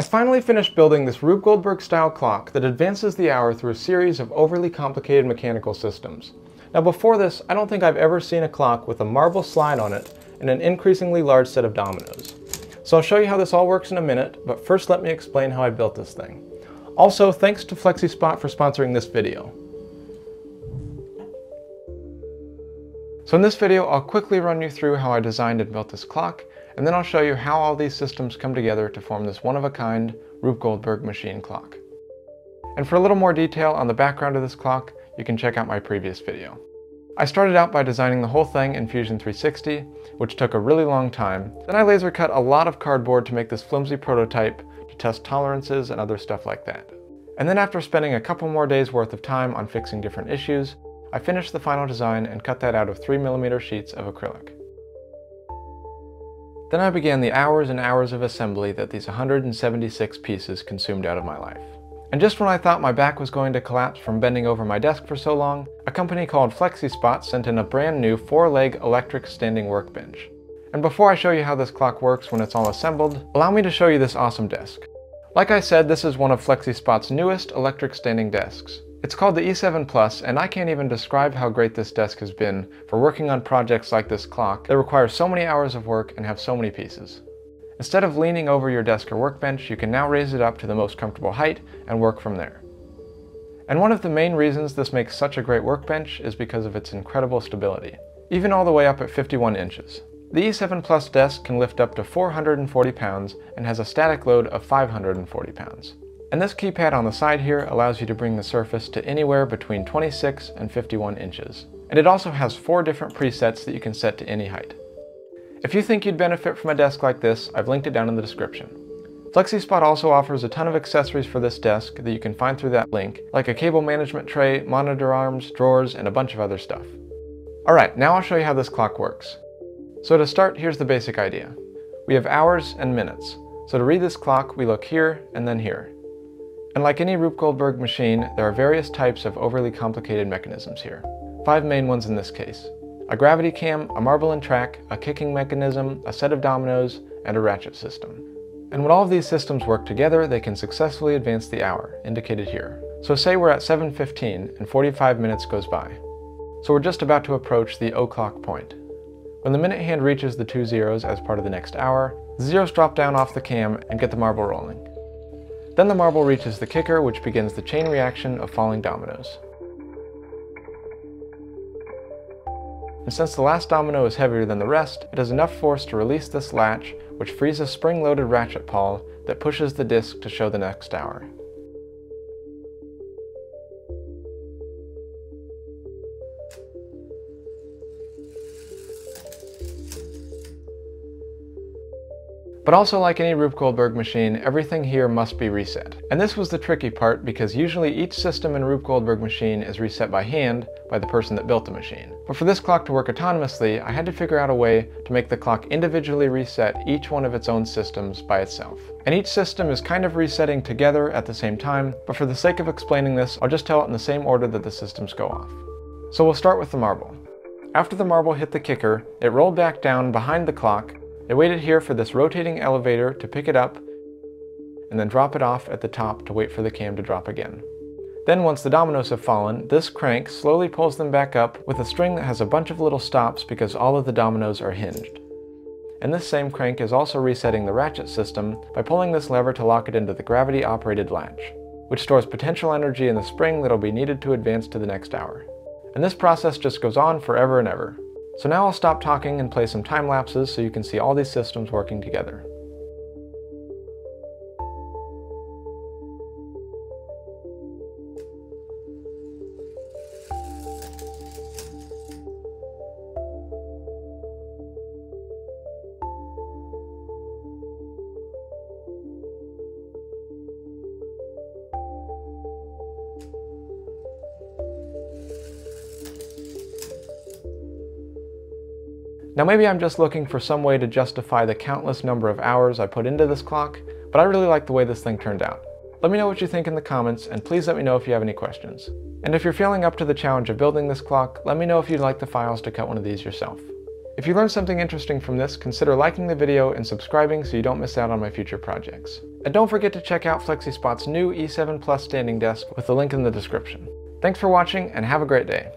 I finally finished building this Rube Goldberg style clock that advances the hour through a series of overly complicated mechanical systems. Now before this, I don't think I've ever seen a clock with a marble slide on it and an increasingly large set of dominoes. So I'll show you how this all works in a minute, but first let me explain how I built this thing. Also, thanks to FlexiSpot for sponsoring this video. So in this video, I'll quickly run you through how I designed and built this clock, and then I'll show you how all these systems come together to form this one-of-a-kind Rube Goldberg machine clock. And for a little more detail on the background of this clock, you can check out my previous video. I started out by designing the whole thing in Fusion 360, which took a really long time. Then I laser cut a lot of cardboard to make this flimsy prototype to test tolerances and other stuff like that. And then after spending a couple more days worth of time on fixing different issues, I finished the final design and cut that out of 3mm sheets of acrylic. Then I began the hours and hours of assembly that these 176 pieces consumed out of my life. And just when I thought my back was going to collapse from bending over my desk for so long, a company called FlexiSpot sent in a brand new 4-leg electric standing workbench. And before I show you how this clock works when it's all assembled, allow me to show you this awesome desk. Like I said, this is one of FlexiSpot's newest electric standing desks. It's called the E7 Plus, and I can't even describe how great this desk has been for working on projects like this clock that require so many hours of work and have so many pieces. Instead of leaning over your desk or workbench, you can now raise it up to the most comfortable height and work from there. And one of the main reasons this makes such a great workbench is because of its incredible stability, even all the way up at 51 inches. The E7 Plus desk can lift up to 440 pounds and has a static load of 540 pounds. And this keypad on the side here allows you to bring the surface to anywhere between 26 and 51 inches. And it also has 4 different presets that you can set to any height. If you think you'd benefit from a desk like this, I've linked it down in the description. FlexiSpot also offers a ton of accessories for this desk that you can find through that link, like a cable management tray, monitor arms, drawers, and a bunch of other stuff. Alright, now I'll show you how this clock works. So to start, here's the basic idea. We have hours and minutes. So to read this clock, we look here and then here. And like any Rube Goldberg machine, there are various types of overly complicated mechanisms here. 5 main ones in this case. A gravity cam, a marble and track, a kicking mechanism, a set of dominoes, and a ratchet system. And when all of these systems work together, they can successfully advance the hour, indicated here. So say we're at 7:15 and 45 minutes goes by. So we're just about to approach the o'clock point. When the minute hand reaches the 2 zeros as part of the next hour, the zeros drop down off the cam and get the marble rolling. Then the marble reaches the kicker, which begins the chain reaction of falling dominoes. And since the last domino is heavier than the rest, it has enough force to release this latch, which frees a spring-loaded ratchet pawl that pushes the disc to show the next hour. But also, like any Rube Goldberg machine, everything here must be reset. And this was the tricky part, because usually each system in Rube Goldberg machine is reset by hand by the person that built the machine. But for this clock to work autonomously, I had to figure out a way to make the clock individually reset each one of its own systems by itself. And each system is kind of resetting together at the same time, but for the sake of explaining this, I'll just tell it in the same order that the systems go off. So we'll start with the marble. After the marble hit the kicker, it rolled back down behind the clock. I waited here for this rotating elevator to pick it up and then drop it off at the top to wait for the cam to drop again. Then once the dominoes have fallen, this crank slowly pulls them back up with a string that has a bunch of little stops because all of the dominoes are hinged. And this same crank is also resetting the ratchet system by pulling this lever to lock it into the gravity-operated latch, which stores potential energy in the spring that'll be needed to advance to the next hour. And this process just goes on forever and ever. So now I'll stop talking and play some time lapses so you can see all these systems working together. Now maybe I'm just looking for some way to justify the countless number of hours I put into this clock, but I really like the way this thing turned out. Let me know what you think in the comments, and please let me know if you have any questions. And if you're feeling up to the challenge of building this clock, let me know if you'd like the files to cut one of these yourself. If you learned something interesting from this, consider liking the video and subscribing so you don't miss out on my future projects. And don't forget to check out FlexiSpot's new E7 Plus standing desk with the link in the description. Thanks for watching and have a great day.